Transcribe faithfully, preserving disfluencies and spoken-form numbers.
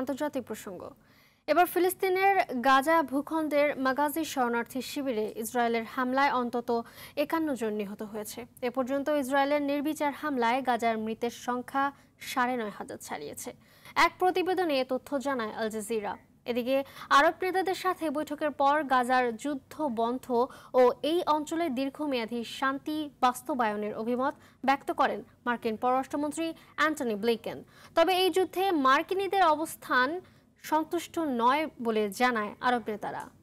আন্তর্জাতিক প্রসঙ্গ এবার ফিলিস্তিনের গাজা ভূখণ্ডের মাগাজি শরণার্থী শিবিরে ইসরায়েলের হামলায় অন্তত একান্ন জন নিহত হয়েছে এ পর্যন্ত ইসরায়েলের নির্বিচার হামলায় গাজার মৃতের সংখ্যা নয় হাজার পাঁচশ ছাড়িয়েছে এক প্রতিবেদনে এই তথ্য জানায় আল জাজিরা এদিকে আরব নেতাদের সাথে বৈঠকের পর গাজার যুদ্ধ বন্ধ ও এই অঞ্চলে দীর্ঘমেয়াদী শান্তি বাস্তবায়নের অভিমত ব্যক্ত করেন মার্কিন পররাষ্ট্রমন্ত্রী অ্যান্টনি ব্লিকেন তবে এই যুদ্ধে মার্কিনীদের অবস্থান সন্তুষ্ট নয় বলে জানায় আরব নেতারা।